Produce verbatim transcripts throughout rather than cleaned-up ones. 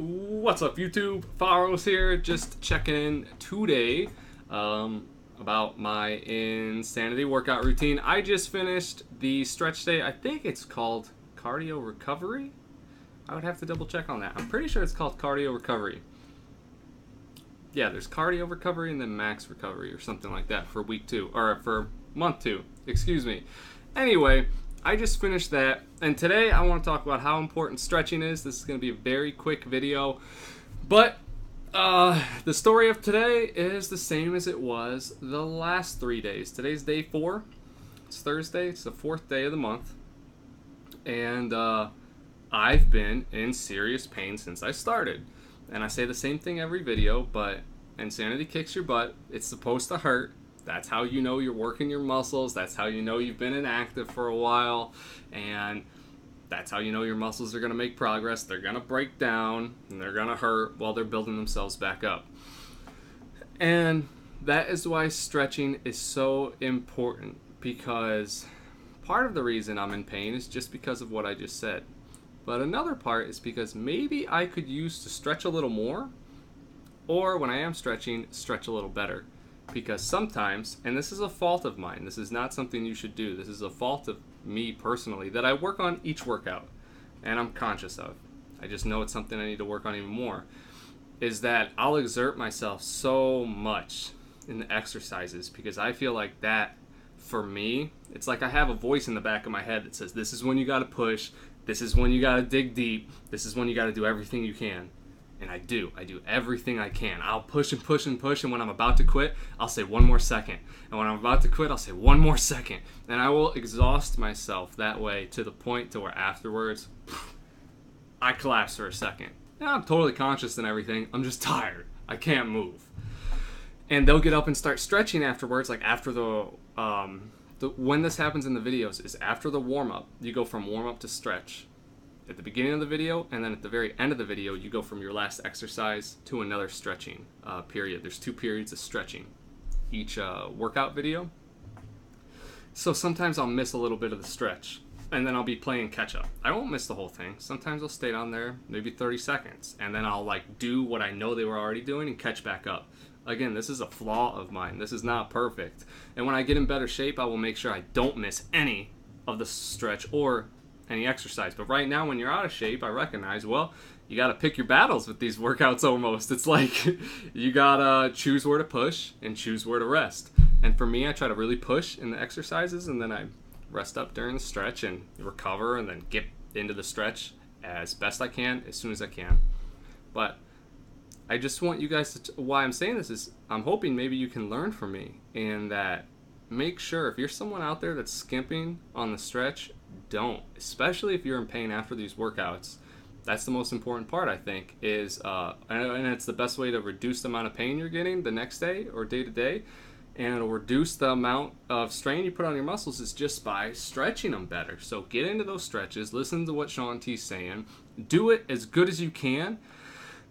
What's up, YouTube? Fahros here, just checking in today um, about my insanity workout routine. I just finished the stretch day. I think it's called cardio recovery. I would have to double check on that. I'm pretty sure it's called cardio recovery. Yeah, there's cardio recovery and then max recovery or something like that for week two, or for month two, excuse me. Anyway, I just finished that, and today I want to talk about how important stretching is. This is going to be a very quick video, but uh, the story of today is the same as it was the last three days. Today's day four. It's Thursday. It's the fourth day of the month, and uh, I've been in serious pain since I started. And I say the same thing every video, but insanity kicks your butt. It's supposed to hurt. That's how you know you're working your muscles. That's how you know you've been inactive for a while. And that's how you know your muscles are going to make progress. They're going to break down and they're going to hurt while they're building themselves back up. And that is why stretching is so important, because part of the reason I'm in pain is just because of what I just said. But another part is because maybe I could use to stretch a little more, or when I am stretching, stretch a little better. Because sometimes, and this is a fault of mine, this is not something you should do, this is a fault of me personally, that I work on each workout, and I'm conscious of. I just know it's something I need to work on even more, is that I'll exert myself so much in the exercises, because I feel like that, for me, it's like I have a voice in the back of my head that says, this is when you gotta push, this is when you gotta dig deep, this is when you gotta do everything you can. And I do. I do everything I can. I'll push and push and push, and when I'm about to quit, I'll say one more second. And when I'm about to quit, I'll say one more second. And I will exhaust myself that way to the point to where afterwards, I collapse for a second. Now I'm totally conscious and everything. I'm just tired. I can't move. And they'll get up and start stretching afterwards, like after the, um, the when this happens in the videos is after the warm-up. You go from warm-up to stretch at the beginning of the video, and then at the very end of the video, you go from your last exercise to another stretching uh, period. There's two periods of stretching each uh, workout video. So sometimes I'll miss a little bit of the stretch, and then I'll be playing catch up. I won't miss the whole thing. Sometimes I'll stay down there maybe thirty seconds, and then I'll like do what I know they were already doing and catch back up. Again, this is a flaw of mine. This is not perfect. And when I get in better shape, I will make sure I don't miss any of the stretch or any exercise. But right now, when you're out of shape, I recognize, well, you got to pick your battles with these workouts almost. It's like you got to choose where to push and choose where to rest. And for me, I try to really push in the exercises, and then I rest up during the stretch and recover, and then get into the stretch as best I can, as soon as I can. But I just want you guys to, why I'm saying this is, I'm hoping maybe you can learn from me, and that make sure if you're someone out there that's skimping on the stretch, don't, especially if you're in pain after these workouts. That's the most important part, I think, is uh and it's the best way to reduce the amount of pain you're getting the next day or day to day, and it'll reduce the amount of strain you put on your muscles is just by stretching them better. So get into those stretches, listen to what Shaun T's saying, do it as good as you can.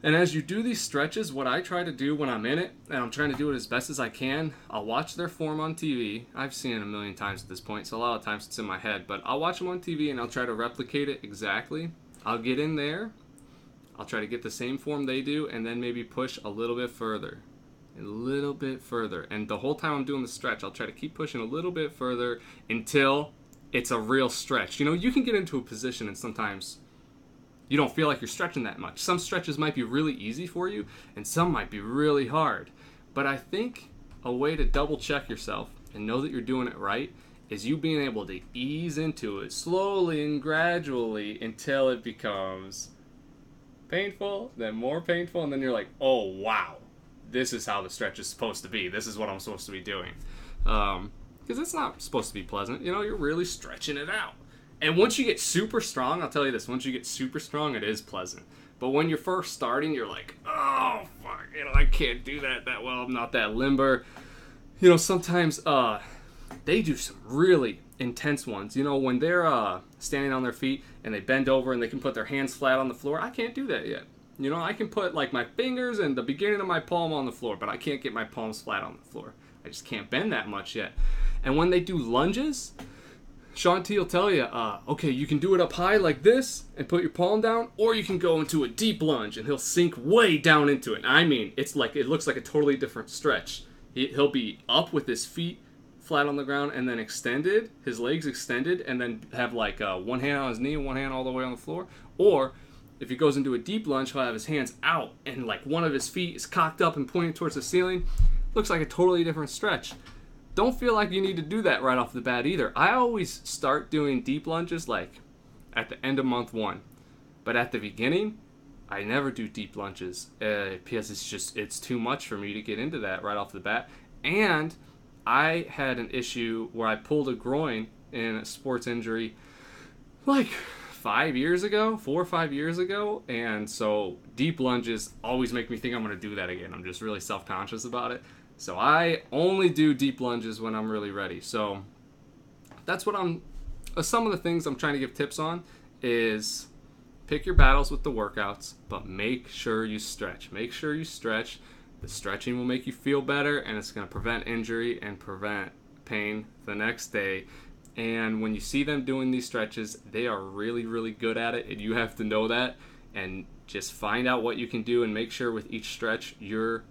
And as you do these stretches, what I try to do when I'm in it, and I'm trying to do it as best as I can, I'll watch their form on T V. I've seen it a million times at this point, so a lot of times it's in my head. But I'll watch them on T V, and I'll try to replicate it exactly. I'll get in there. I'll try to get the same form they do, and then maybe push a little bit further. A little bit further. And the whole time I'm doing the stretch, I'll try to keep pushing a little bit further until it's a real stretch. You know, you can get into a position and sometimes you don't feel like you're stretching that much. Some stretches might be really easy for you, and some might be really hard. But I think a way to double check yourself and know that you're doing it right is you being able to ease into it slowly and gradually until it becomes painful, then more painful, and then you're like, oh wow, this is how the stretch is supposed to be. This is what I'm supposed to be doing. Um, because it's not supposed to be pleasant. You know, you're really stretching it out. And once you get super strong, I'll tell you this, once you get super strong, it is pleasant. But when you're first starting, you're like, oh, fuck, you know, I can't do that that well. I'm not that limber. You know, sometimes uh, they do some really intense ones. You know, when they're uh, standing on their feet and they bend over and they can put their hands flat on the floor, I can't do that yet. You know, I can put, like, my fingers and the beginning of my palm on the floor, but I can't get my palms flat on the floor. I just can't bend that much yet. And when they do lunges, Shaun T will tell you, uh, okay, you can do it up high like this and put your palm down, or you can go into a deep lunge and he'll sink way down into it. I mean, it's like it looks like a totally different stretch. He, he'll be up with his feet flat on the ground and then extended, his legs extended, and then have like uh, one hand on his knee and one hand all the way on the floor. Or if he goes into a deep lunge, he'll have his hands out and like one of his feet is cocked up and pointing towards the ceiling. Looks like a totally different stretch. Don't feel like you need to do that right off the bat either. I always start doing deep lunges like at the end of month one, but at the beginning, I never do deep lunges uh, because it's just it's too much for me to get into that right off the bat. And I had an issue where I pulled a groin in a sports injury like five years ago, four or five years ago, and so deep lunges always make me think I'm going to do that again. I'm just really self-conscious about it. So I only do deep lunges when I'm really ready. So that's what I'm, uh, some of the things I'm trying to give tips on is pick your battles with the workouts, but make sure you stretch. Make sure you stretch. The stretching will make you feel better, and it's going to prevent injury and prevent pain the next day. And when you see them doing these stretches, they are really, really good at it, and you have to know that. And just find out what you can do and make sure with each stretch you're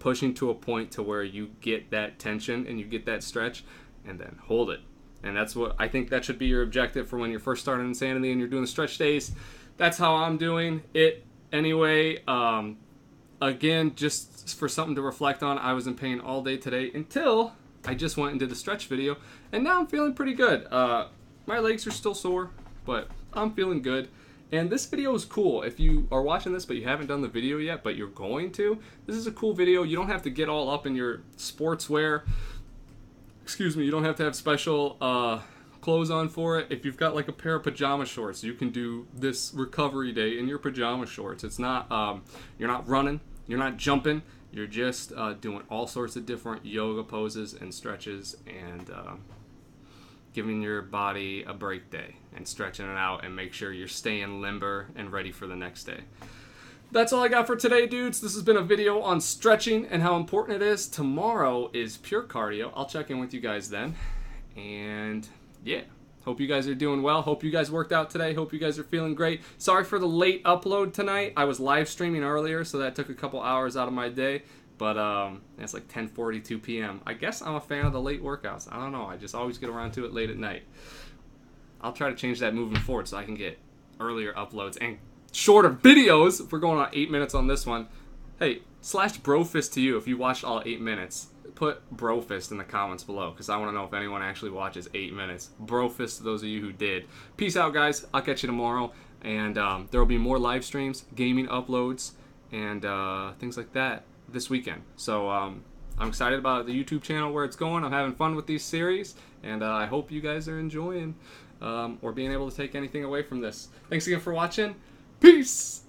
pushing to a point to where you get that tension and you get that stretch and then hold it. And that's what I think that should be your objective for when you're first starting Insanity and you're doing the stretch days. That's how I'm doing it anyway. Um, again, just for something to reflect on, I was in pain all day today until I just went and did the stretch video, and now I'm feeling pretty good. Uh, my legs are still sore, but I'm feeling good. And this video is cool. If you are watching this but you haven't done the video yet, but you're going to, this is a cool video. You don't have to get all up in your sportswear. Excuse me, you don't have to have special uh, clothes on for it. If you've got like a pair of pajama shorts, you can do this recovery day in your pajama shorts. It's not, um, you're not running, you're not jumping, you're just uh, doing all sorts of different yoga poses and stretches and uh, giving your body a break day and stretching it out and make sure you're staying limber and ready for the next day. That's all I got for today, dudes. This has been a video on stretching and how important it is. Tomorrow is pure cardio. I'll check in with you guys then. And yeah, hope you guys are doing well. Hope you guys worked out today. Hope you guys are feeling great. Sorry for the late upload tonight. I was live streaming earlier, so that took a couple hours out of my day. But um, it's like ten forty-two p m I guess I'm a fan of the late workouts. I don't know. I just always get around to it late at night. I'll try to change that moving forward so I can get earlier uploads and shorter videos. If we're going on eight minutes on this one, hey, slash brofist to you if you watched all eight minutes. Put brofist in the comments below because I want to know if anyone actually watches eight minutes. Brofist to those of you who did. Peace out, guys. I'll catch you tomorrow. And um, there will be more live streams, gaming uploads, and uh, things like that this weekend. So um, I'm excited about the YouTube channel, where it's going. I'm having fun with these series, and uh, I hope you guys are enjoying um, or being able to take anything away from this. Thanks again for watching. Peace!